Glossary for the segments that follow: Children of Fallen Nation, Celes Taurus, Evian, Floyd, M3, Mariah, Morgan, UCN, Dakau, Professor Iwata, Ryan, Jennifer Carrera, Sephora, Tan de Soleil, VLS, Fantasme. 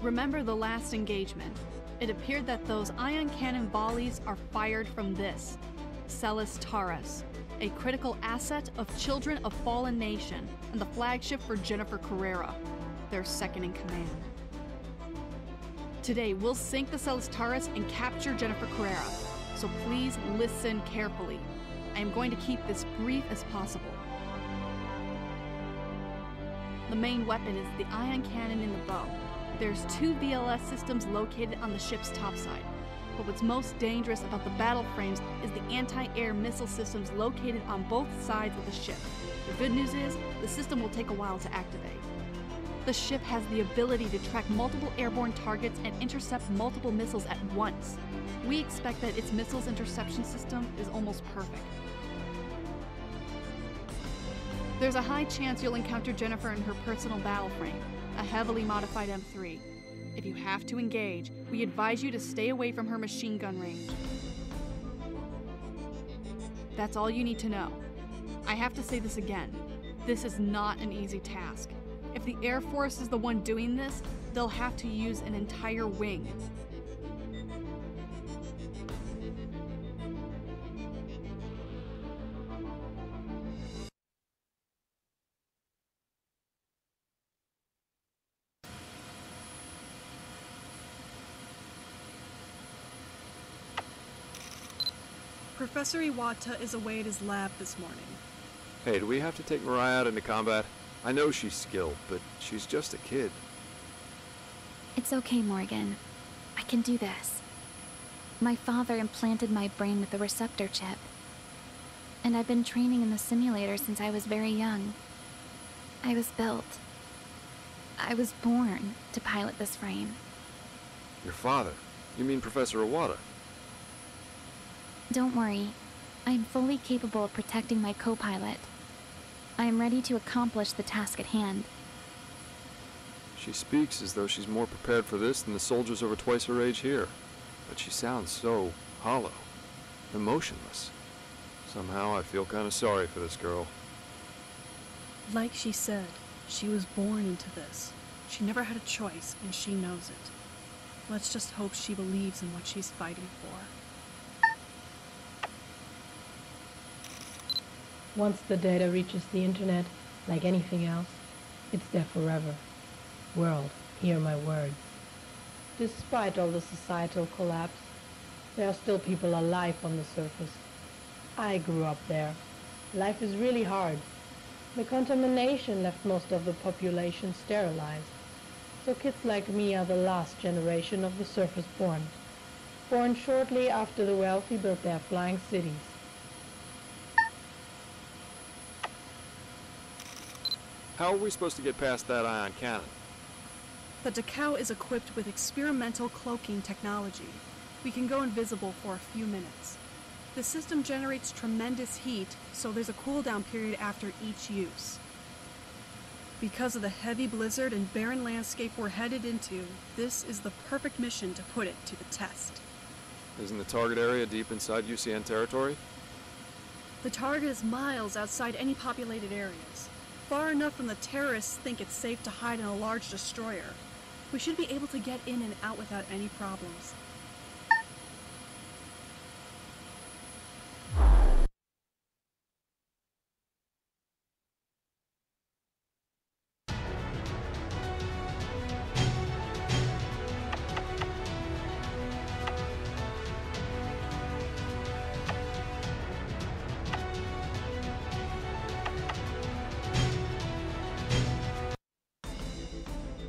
Remember the last engagement. It appeared that those ion cannon volleys are fired from this, Celes Taurus, a critical asset of Children of Fallen Nation and the flagship for Jennifer Carrera, their second in command. Today, we'll sink the Celes Taurus and capture Jennifer Carrera, so please listen carefully. I am going to keep this brief as possible. The main weapon is the ion cannon in the bow. There's two VLS systems located on the ship's topside, but what's most dangerous about the battle frames is the anti-air missile systems located on both sides of the ship. The good news is, the system will take a while to activate. The ship has the ability to track multiple airborne targets and intercept multiple missiles at once. We expect that its missiles interception system is almost perfect. There's a high chance you'll encounter Jennifer in her personal battle frame, a heavily modified M3. If you have to engage, we advise you to stay away from her machine gun range. That's all you need to know. I have to say this again. This is not an easy task. If the Air Force is the one doing this, they'll have to use an entire wing. Professor Iwata is away at his lab this morning. Hey, do we have to take Mariah out into combat? I know she's skilled, but she's just a kid. It's okay, Morgan. I can do this. My father implanted my brain with a receptor chip, and I've been training in the simulator since I was very young. I was built. I was born to pilot this frame. Your father? You mean Professor Iwata? Don't worry. I'm fully capable of protecting my co-pilot. I am ready to accomplish the task at hand. She speaks as though she's more prepared for this than the soldiers over twice her age here. But she sounds so hollow, emotionless. Somehow I feel kind of sorry for this girl. Like she said, she was born into this. She never had a choice, and she knows it. Let's just hope she believes in what she's fighting for. Once the data reaches the internet, like anything else, it's there forever. World, hear my words. Despite all the societal collapse, there are still people alive on the surface. I grew up there. Life is really hard. The contamination left most of the population sterilized. So kids like me are the last generation of the surface born. Born shortly after the wealthy built their flying cities. How are we supposed to get past that ion cannon? The Dakau is equipped with experimental cloaking technology. We can go invisible for a few minutes. The system generates tremendous heat, so there's a cooldown period after each use. Because of the heavy blizzard and barren landscape we're headed into, this is the perfect mission to put it to the test. Isn't the target area deep inside UCN territory? The target is miles outside any populated areas. Far enough from the terrorists think it's safe to hide in a large destroyer. We should be able to get in and out without any problems.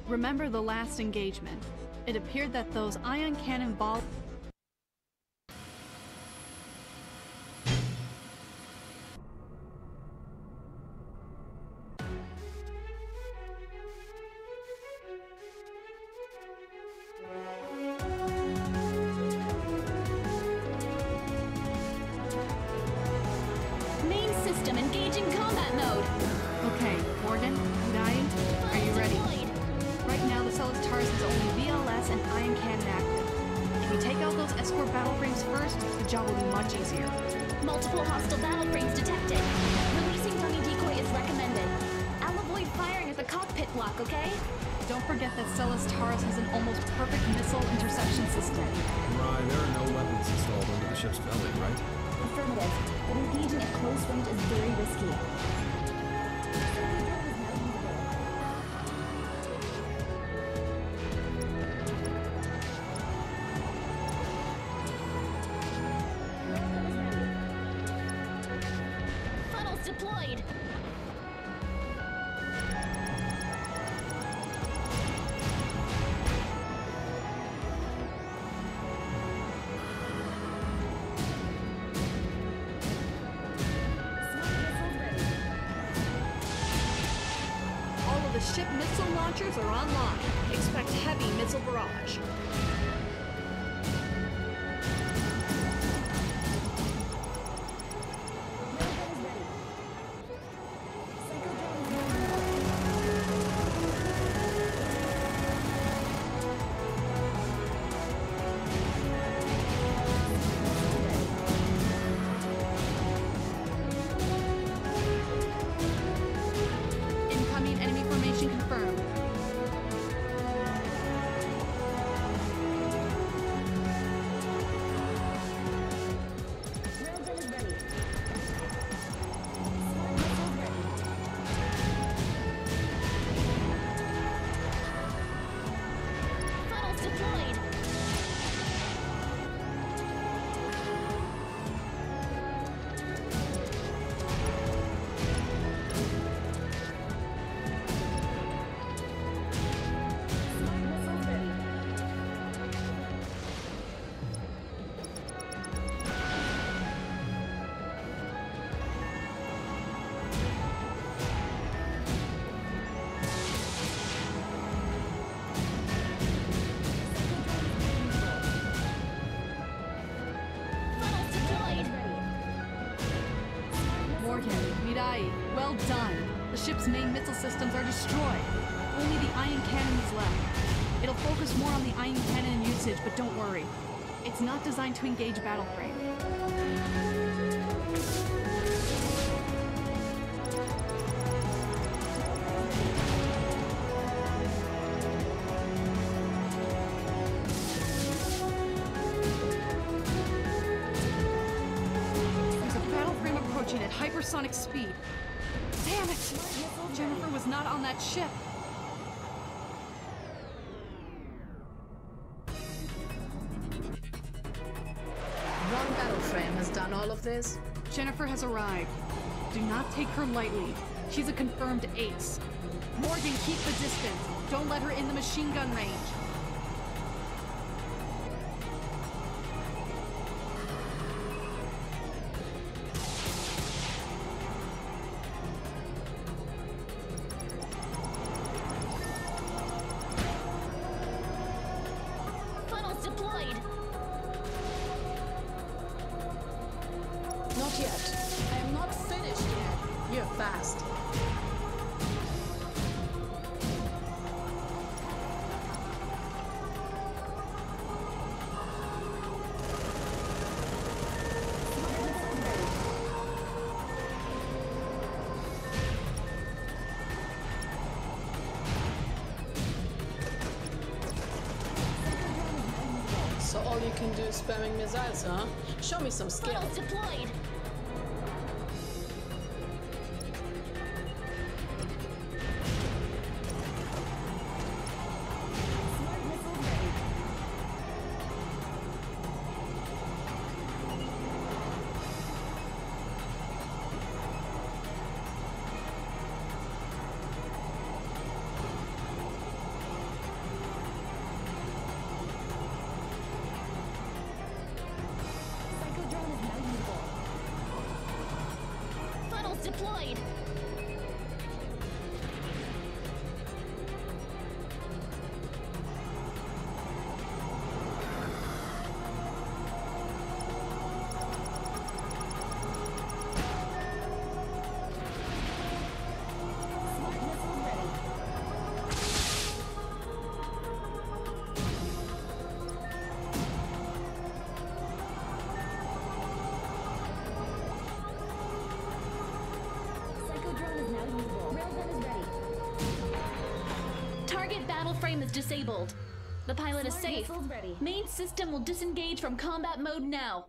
Remember the last engagement. It appeared that those ion cannon balls. Main system engage in combat mode. Okay, Morgan, Ryan, are you ready? Floyd. Right now, the Celes Taurus is only VLS and ion cannon active. If we take out those escort battle frames first, the job will be much easier. Multiple hostile battle frames detected. Releasing dummy decoy is recommended. I'll avoid firing at the cockpit chock block, okay? Don't forget that Celes Taurus has an almost perfect missile interception system. Right, there are no weapons installed under the ship's belly, right? Affirmative, but engaging at close range is very risky. Are online. Expect heavy missile barrage. Well done. The ship's main missile systems are destroyed. Only the ion cannon is left. It'll focus more on the ion cannon usage, but don't worry. It's not designed to engage battle frame. Sonic speed. Damn it! Jennifer was not on that ship. One battle frame has done all of this. Jennifer has arrived. Do not take her lightly. She's a confirmed ace. Morgan, keep the distance. Don't let her in the machine gun range. All you can do is spamming missiles, huh? Show me some skill. Funnels deployed. is disabled. The pilot is safe. Main system will disengage from combat mode now.